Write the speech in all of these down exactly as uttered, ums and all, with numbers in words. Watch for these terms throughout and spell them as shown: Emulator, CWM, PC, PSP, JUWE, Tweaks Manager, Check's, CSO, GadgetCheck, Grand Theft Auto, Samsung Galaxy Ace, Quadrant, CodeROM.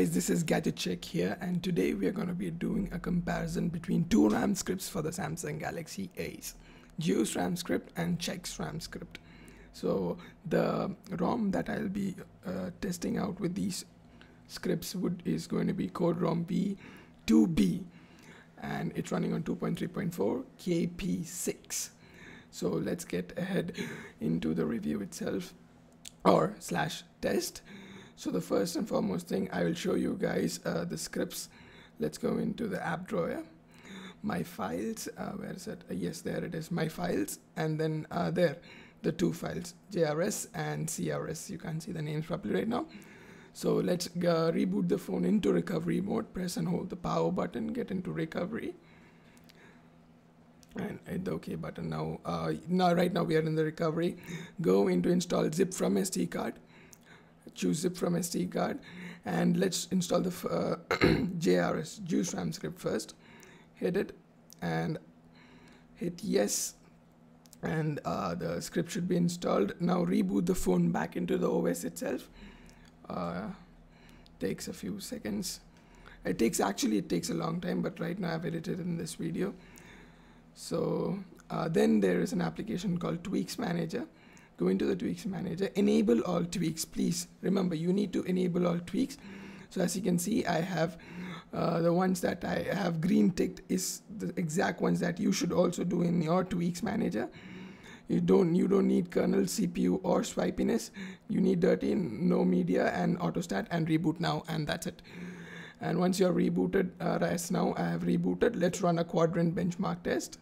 guys, this is GadgetCheck here, and today we are going to be doing a comparison between two RAM scripts for the Samsung Galaxy Ace, JUWE's RAM script and Check's RAM script. So the ROM that I'll be uh, testing out with these scripts would is going to be CodeROM B two B, and it's running on two point three point four K P six. So let's get ahead into the review itself or slash test. So the first and foremost thing, I will show you guys uh, the scripts. Let's go into the app drawer, my files, uh, where is it? Uh, yes, there it is, my files, and then uh, there, the two files, J R S and C R S. You can't see the names properly right now. So let's uh, reboot the phone into recovery mode, press and hold the power button, get into recovery, and hit the OK button. Now, uh, now, right now we are in the recovery. Go into install zip from S D card. Choose zip from S D card, and let's install the uh, J R S, JUWE's RAM script first. Hit it and hit yes, and uh, the script should be installed. Now reboot the phone back into the O S itself. Uh, takes a few seconds. It takes actually it takes a long time, but right now I've edited in this video. So uh, then there is an application called Tweaks Manager. Go into the Tweaks Manager, enable all tweaks, please. Remember, you need to enable all tweaks. So as you can see, I have uh, the ones that I have green ticked is the exact ones that you should also do in your Tweaks Manager. You don't, you don't need kernel, C P U, or swipiness. You need dirty, no media, and autostat, and reboot now, and that's it. And once you're rebooted, uh, as now I have rebooted, let's run a quadrant benchmark test.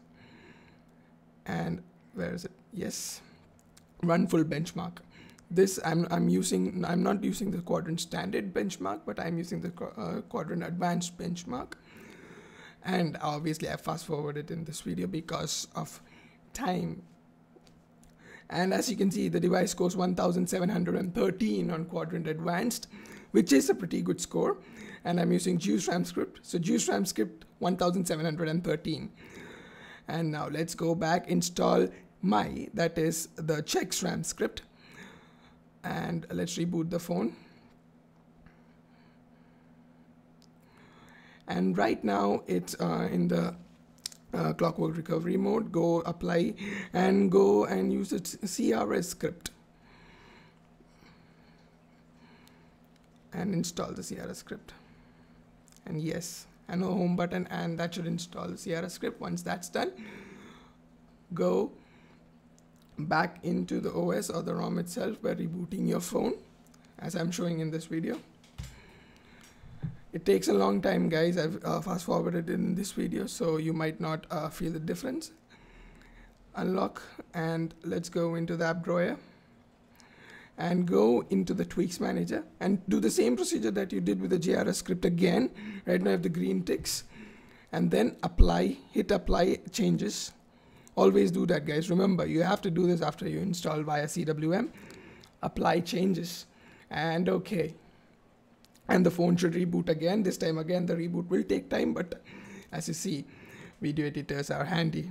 And where is it? Yes. Run full benchmark. This I'm I'm using. I'm not using the quadrant standard benchmark, but I'm using the uh, quadrant advanced benchmark. And obviously, I fast forwarded in this video because of time. And as you can see, the device scores one thousand seven hundred thirteen on quadrant advanced, which is a pretty good score. And I'm using JUWE's RAM script. So JUWE's RAM script one thousand seven hundred thirteen. And now let's go back, install my, that is the Check's RAM script, and let's reboot the phone. And right now it's uh, in the uh, clockwork recovery mode. Go apply and go and use its C R S script and install the C R S script, and yes, and no home button, and that should install the C R S script. Once that's done, go back into the O S or the ROM itself by rebooting your phone, as I'm showing in this video. It takes a long time, guys. I've uh, fast forwarded in this video, so you might not uh, feel the difference. Unlock, and let's go into the app drawer and go into the Tweaks Manager and do the same procedure that you did with the J R S script again. Right now I have the green ticks, and then apply, hit apply changes. Always do that, guys. Remember, you have to do this after you install via C W M. Apply changes and OK. And the phone should reboot again. This time again, the reboot will take time, but as you see, video editors are handy.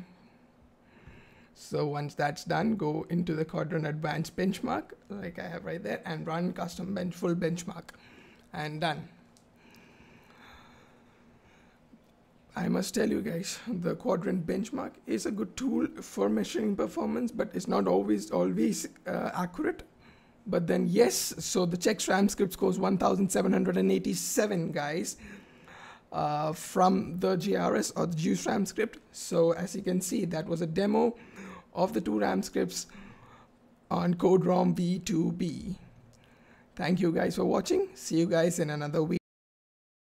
So once that's done, go into the Quadrant Advanced benchmark, like I have right there, and run custom bench full benchmark, and done. I must tell you guys, the quadrant benchmark is a good tool for measuring performance, but it's not always always uh, accurate. But then yes, so the Check's RAM script scores one thousand seven hundred eighty-seven, guys, uh, from the J R S or the JUWE's RAM script. So as you can see, that was a demo of the two RAM scripts on CodeROM B two B. Thank you guys for watching. See you guys in another video.